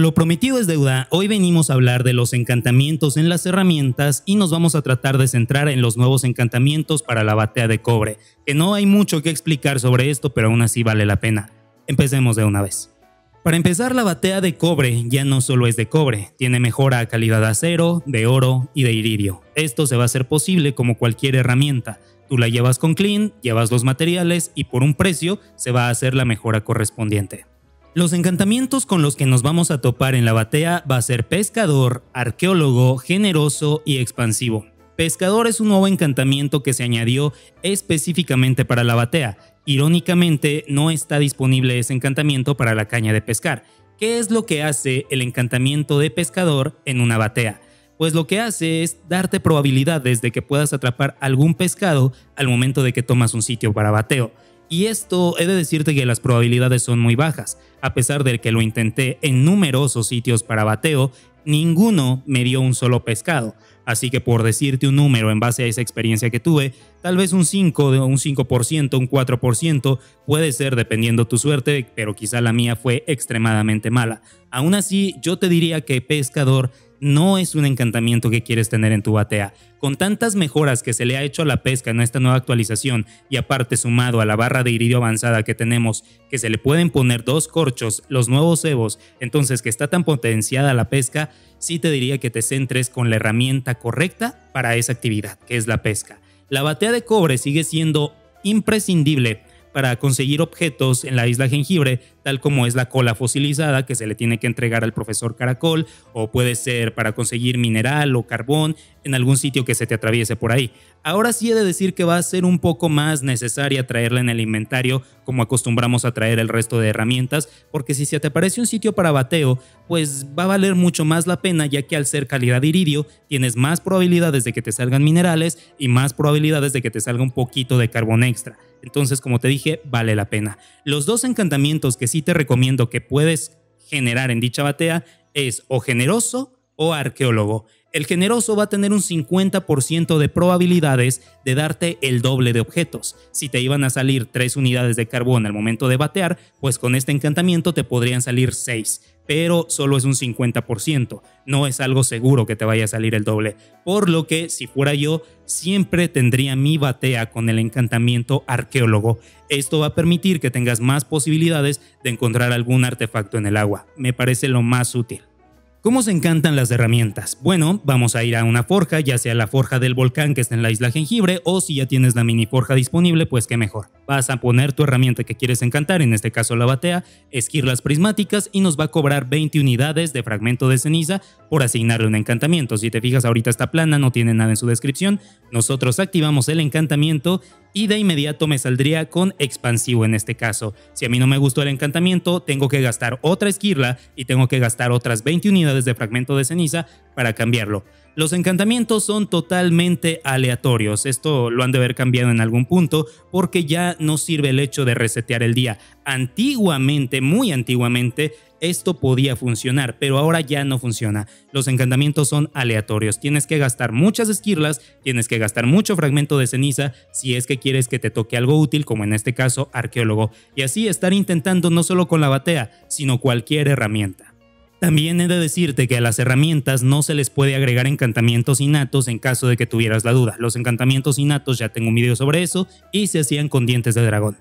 Como lo prometido es deuda, hoy venimos a hablar de los encantamientos en las herramientas y nos vamos a tratar de centrar en los nuevos encantamientos para la batea de cobre, que no hay mucho que explicar sobre esto, pero aún así vale la pena. Empecemos de una vez. Para empezar, la batea de cobre ya no solo es de cobre, tiene mejora a calidad de acero, de oro y de iridio. Esto se va a hacer posible como cualquier herramienta. Tú la llevas con Clint, llevas los materiales y por un precio se va a hacer la mejora correspondiente. Los encantamientos con los que nos vamos a topar en la batea va a ser pescador, arqueólogo, generoso y expansivo. Pescador es un nuevo encantamiento que se añadió específicamente para la batea. Irónicamente, no está disponible ese encantamiento para la caña de pescar. ¿Qué es lo que hace el encantamiento de pescador en una batea? Pues lo que hace es darte probabilidades de que puedas atrapar algún pescado al momento de que tomas un sitio para bateo. Y esto he de decirte que las probabilidades son muy bajas, a pesar de que lo intenté en numerosos sitios para bateo, ninguno me dio un solo pescado, así que por decirte un número en base a esa experiencia que tuve, tal vez un 5%, un 5%, un 4% puede ser dependiendo tu suerte, pero quizá la mía fue extremadamente mala. Aún así, yo te diría que pescador no es un encantamiento que quieres tener en tu batea. Con tantas mejoras que se le ha hecho a la pesca en esta nueva actualización y aparte sumado a la barra de iridio avanzada que tenemos, que se le pueden poner dos corchos, los nuevos cebos, entonces que está tan potenciada la pesca, sí te diría que te centres con la herramienta correcta para esa actividad, que es la pesca. La batea de cobre sigue siendo imprescindible para conseguir objetos en la isla jengibre, tal como es la cola fosilizada que se le tiene que entregar al profesor Caracol, o puede ser para conseguir mineral o carbón en algún sitio que se te atraviese por ahí. Ahora sí he de decir que va a ser un poco más necesaria traerla en el inventario como acostumbramos a traer el resto de herramientas, porque si se te aparece un sitio para bateo, pues va a valer mucho más la pena, ya que al ser calidad iridio tienes más probabilidades de que te salgan minerales y más probabilidades de que te salga un poquito de carbón extra. Entonces, como te dije, vale la pena. Los dos encantamientos que sí te recomiendo que puedes generar en dicha batea es o generoso o arqueólogo. El generoso va a tener un 50% de probabilidades de darte el doble de objetos. Si te iban a salir 3 unidades de carbón al momento de batear, pues con este encantamiento te podrían salir 6, pero solo es un 50%, no es algo seguro que te vaya a salir el doble, por lo que si fuera yo, siempre tendría mi batea con el encantamiento arqueólogo. Esto va a permitir que tengas más posibilidades de encontrar algún artefacto en el agua, me parece lo más útil. ¿Cómo se encantan las herramientas? Bueno, vamos a ir a una forja, ya sea la forja del volcán que está en la isla jengibre, o si ya tienes la mini forja disponible, pues qué mejor. Vas a poner tu herramienta que quieres encantar, en este caso la batea, esquirlas prismáticas, y nos va a cobrar 20 unidades de fragmento de ceniza por asignarle un encantamiento. Si te fijas, ahorita está plana, no tiene nada en su descripción. Nosotros activamos el encantamiento y de inmediato me saldría con expansivo en este caso. Si a mí no me gustó el encantamiento, tengo que gastar otra esquirla y tengo que gastar otras 20 unidades de fragmento de ceniza para cambiarlo. Los encantamientos son totalmente aleatorios, esto lo han de haber cambiado en algún punto porque ya no sirve el hecho de resetear el día. Antiguamente, muy antiguamente, esto podía funcionar, pero ahora ya no funciona. Los encantamientos son aleatorios, tienes que gastar muchas esquirlas, tienes que gastar mucho fragmento de ceniza si es que quieres que te toque algo útil, como en este caso arqueólogo, y así estar intentando no solo con la batea, sino cualquier herramienta. También he de decirte que a las herramientas no se les puede agregar encantamientos innatos en caso de que tuvieras la duda. Los encantamientos innatos ya tengo un video sobre eso y se hacían con dientes de dragón.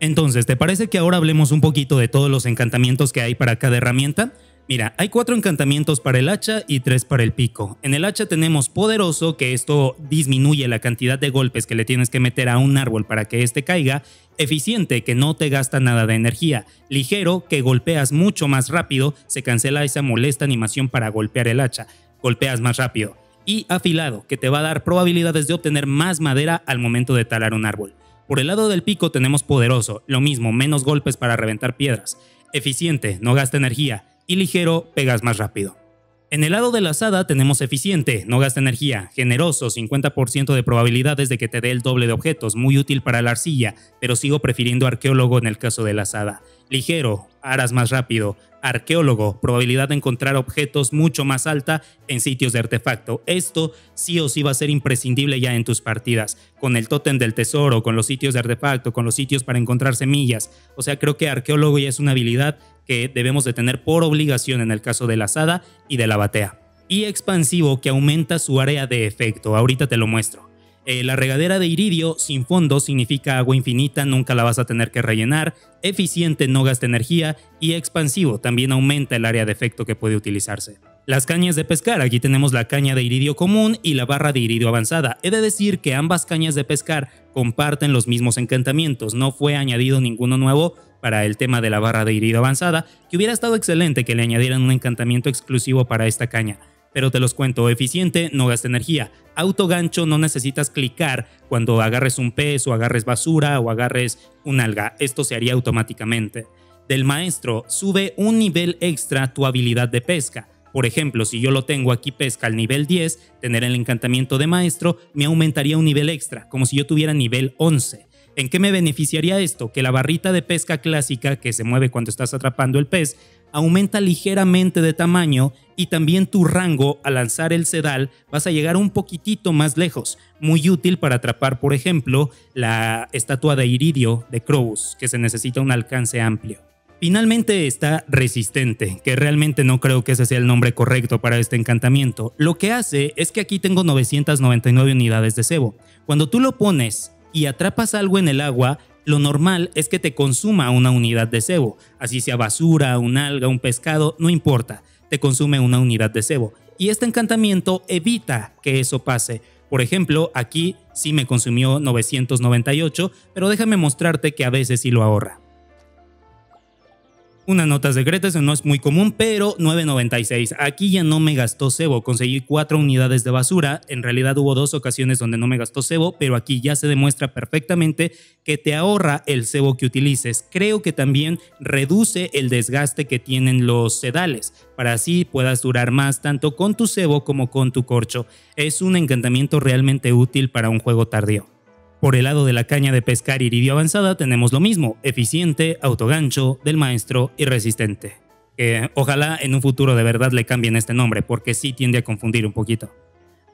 Entonces, ¿te parece que ahora hablemos un poquito de todos los encantamientos que hay para cada herramienta? Mira, hay 4 encantamientos para el hacha y 3 para el pico. En el hacha tenemos poderoso, que esto disminuye la cantidad de golpes que le tienes que meter a un árbol para que éste caiga. Eficiente, que no te gasta nada de energía. Ligero, que golpeas mucho más rápido, se cancela esa molesta animación para golpear el hacha. Golpeas más rápido. Y afilado, que te va a dar probabilidades de obtener más madera al momento de talar un árbol. Por el lado del pico tenemos poderoso, lo mismo, menos golpes para reventar piedras. Eficiente, no gasta energía. Y ligero, pegas más rápido. En el lado de la azada tenemos eficiente, no gasta energía, generoso, 50% de probabilidades de que te dé el doble de objetos, muy útil para la arcilla, pero sigo prefiriendo arqueólogo en el caso de la azada. Ligero, harás más rápido, arqueólogo, probabilidad de encontrar objetos mucho más alta en sitios de artefacto. Esto sí o sí va a ser imprescindible ya en tus partidas, con el tótem del tesoro, con los sitios de artefacto, con los sitios para encontrar semillas. O sea, creo que arqueólogo ya es una habilidad que debemos de tener por obligación en el caso de la azada y de la batea. Y expansivo, que aumenta su área de efecto, ahorita te lo muestro. La regadera de iridio sin fondo significa agua infinita, nunca la vas a tener que rellenar, eficiente, no gasta energía, y expansivo, también aumenta el área de efecto que puede utilizarse. Las cañas de pescar, aquí tenemos la caña de iridio común y la barra de iridio avanzada. He de decir que ambas cañas de pescar comparten los mismos encantamientos, no fue añadido ninguno nuevo para el tema de la barra de iridio avanzada, que hubiera estado excelente que le añadieran un encantamiento exclusivo para esta caña. Pero te los cuento, eficiente, no gasta energía, autogancho, no necesitas clicar cuando agarres un pez o agarres basura o agarres un alga, esto se haría automáticamente. Del maestro, sube un nivel extra tu habilidad de pesca, por ejemplo, si yo lo tengo aquí pesca al nivel 10, tener el encantamiento de maestro me aumentaría un nivel extra, como si yo tuviera nivel 11. ¿En qué me beneficiaría esto? Que la barrita de pesca clásica que se mueve cuando estás atrapando el pez, aumenta ligeramente de tamaño y también tu rango al lanzar el sedal vas a llegar un poquitito más lejos. Muy útil para atrapar, por ejemplo, la estatua de iridio de Krobus, que se necesita un alcance amplio. Finalmente está resistente, que realmente no creo que ese sea el nombre correcto para este encantamiento. Lo que hace es que aquí tengo 999 unidades de cebo. Cuando tú lo pones y atrapas algo en el agua, lo normal es que te consuma una unidad de cebo, así sea basura, un alga, un pescado, no importa, te consume una unidad de cebo. Y este encantamiento evita que eso pase. Por ejemplo, aquí sí me consumió 998, pero déjame mostrarte que a veces sí lo ahorra. Una nota secreta, eso no es muy común, pero 9.96. Aquí ya no me gastó cebo, conseguí 4 unidades de basura. En realidad hubo 2 ocasiones donde no me gastó cebo, pero aquí ya se demuestra perfectamente que te ahorra el cebo que utilices. Creo que también reduce el desgaste que tienen los sedales, para así puedas durar más tanto con tu cebo como con tu corcho. Es un encantamiento realmente útil para un juego tardío. Por el lado de la caña de pescar iridio avanzada tenemos lo mismo, eficiente, autogancho, del maestro y resistente. Ojalá en un futuro de verdad le cambien este nombre porque sí tiende a confundir un poquito.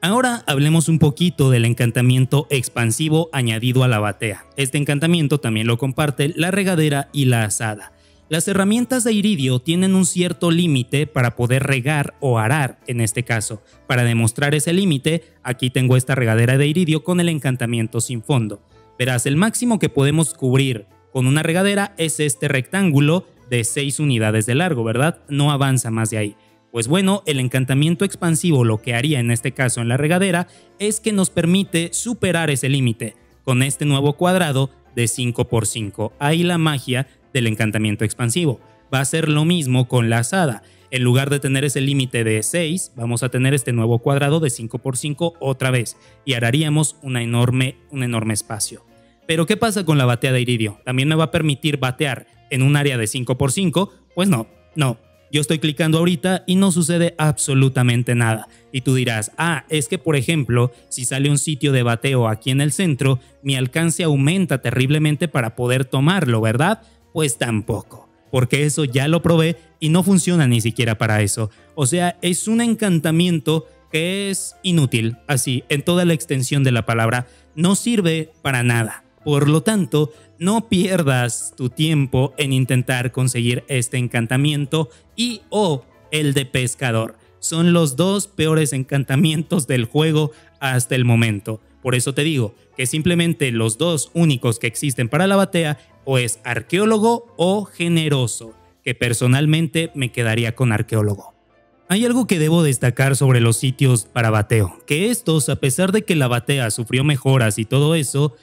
Ahora hablemos un poquito del encantamiento expansivo añadido a la batea. Este encantamiento también lo comparte la regadera y la azada. Las herramientas de iridio tienen un cierto límite para poder regar o arar en este caso. Para demostrar ese límite, aquí tengo esta regadera de iridio con el encantamiento sin fondo. Verás, el máximo que podemos cubrir con una regadera es este rectángulo de 6 unidades de largo, ¿verdad? No avanza más de ahí. Pues bueno, el encantamiento expansivo lo que haría en este caso en la regadera es que nos permite superar ese límite con este nuevo cuadrado de 5×5. Ahí la magia del encantamiento expansivo. Va a ser lo mismo con la azada. En lugar de tener ese límite de 6, vamos a tener este nuevo cuadrado de 5×5 otra vez y araríamos un enorme espacio. Pero ¿qué pasa con la batea de iridio? ¿También me va a permitir batear en un área de 5×5? Pues no. Yo estoy clicando ahorita y no sucede absolutamente nada. Y tú dirás, ah, es que por ejemplo, si sale un sitio de bateo aquí en el centro, mi alcance aumenta terriblemente para poder tomarlo, ¿verdad? Pues tampoco, porque eso ya lo probé y no funciona ni siquiera para eso. O sea, es un encantamiento que es inútil, así, en toda la extensión de la palabra, no sirve para nada. Por lo tanto, no pierdas tu tiempo en intentar conseguir este encantamiento y o el de pescador. Son los 2 peores encantamientos del juego hasta el momento. Por eso te digo que simplemente los 2 únicos que existen para la batea o es arqueólogo o generoso, que personalmente me quedaría con arqueólogo. Hay algo que debo destacar sobre los sitios para bateo, que estos, a pesar de que la batea sufrió mejoras y todo eso,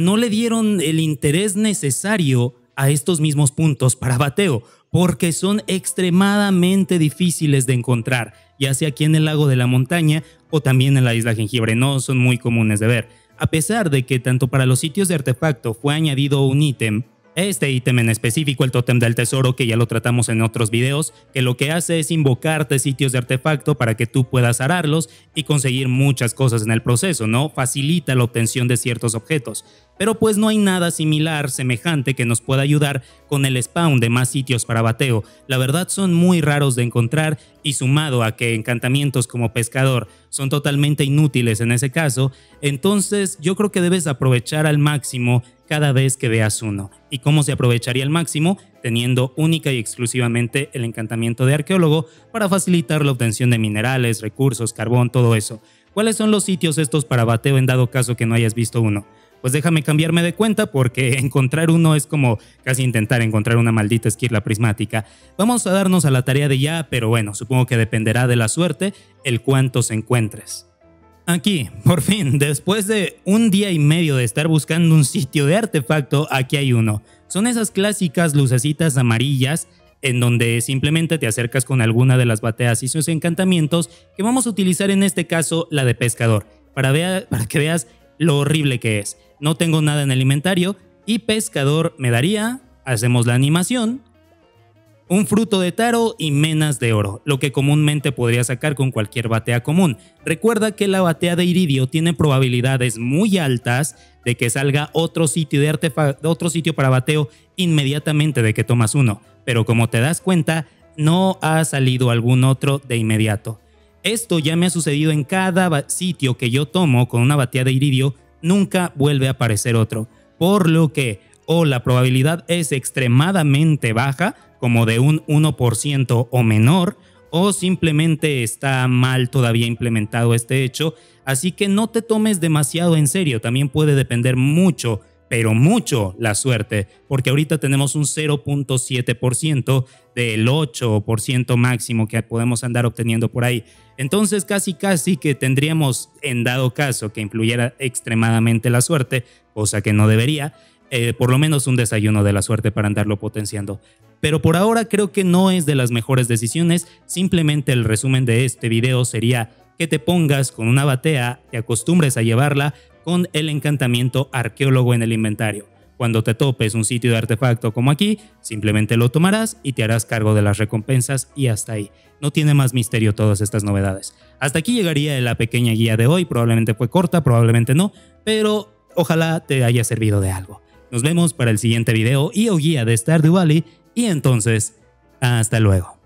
no le dieron el interés necesario a estos mismos puntos para bateo, porque son extremadamente difíciles de encontrar, ya sea aquí en el lago de la montaña o también en la isla jengibre, no son muy comunes de ver. A pesar de que tanto para los sitios de artefacto fue añadido un ítem, Este ítem en específico, el tótem del tesoro, que ya lo tratamos en otros videos, que lo que hace es invocarte sitios de artefacto para que tú puedas ararlos y conseguir muchas cosas en el proceso, ¿no? Facilita la obtención de ciertos objetos. Pero pues no hay nada similar, semejante, que nos pueda ayudar con el spawn de más sitios para bateo. La verdad son muy raros de encontrar y sumado a que encantamientos como pescador son totalmente inútiles en ese caso, entonces yo creo que debes aprovechar al máximo cada vez que veas uno. ¿Y cómo se aprovecharía al máximo? Teniendo única y exclusivamente el encantamiento de arqueólogo para facilitar la obtención de minerales, recursos, carbón, todo eso. ¿Cuáles son los sitios estos para bateo en dado caso que no hayas visto uno? Pues déjame cambiarme de cuenta porque encontrar uno es como casi intentar encontrar una maldita esquirla prismática. Vamos a darnos a la tarea de ya, pero bueno, supongo que dependerá de la suerte el cuántos encuentres. Aquí, por fin, después de un día y medio de estar buscando un sitio de artefacto, aquí hay uno. Son esas clásicas lucecitas amarillas en donde simplemente te acercas con alguna de las bateas y sus encantamientos que vamos a utilizar en este caso la de pescador, para que veas lo horrible que es. No tengo nada en el inventario y pescador me daría, hacemos la animación, un fruto de taro y menas de oro, lo que comúnmente podría sacar con cualquier batea común. Recuerda que la batea de iridio tiene probabilidades muy altas de que salga otro sitio, otro sitio para bateo inmediatamente de que tomas uno, pero como te das cuenta, no ha salido algún otro de inmediato. Esto ya me ha sucedido en cada sitio que yo tomo con una batea de iridio, nunca vuelve a aparecer otro, por lo que o la probabilidad es extremadamente baja, como de un 1% o menor, o simplemente está mal todavía implementado este hecho, así que no te tomes demasiado en serio, también puede depender mucho, pero mucho la suerte, porque ahorita tenemos un 0.7% del 8% máximo que podemos andar obteniendo por ahí. Entonces casi que tendríamos, en dado caso que influyera extremadamente la suerte, cosa que no debería, por lo menos un desayuno de la suerte para andarlo potenciando. Pero por ahora creo que no es de las mejores decisiones, simplemente el resumen de este video sería que te pongas con una batea, te acostumbres a llevarla con el encantamiento arqueólogo en el inventario. Cuando te topes un sitio de artefacto como aquí, simplemente lo tomarás y te harás cargo de las recompensas y hasta ahí. No tiene más misterio todas estas novedades. Hasta aquí llegaría la pequeña guía de hoy, probablemente fue corta, probablemente no, pero ojalá te haya servido de algo. Nos vemos para el siguiente video y o guía de Stardew Valley y entonces, hasta luego.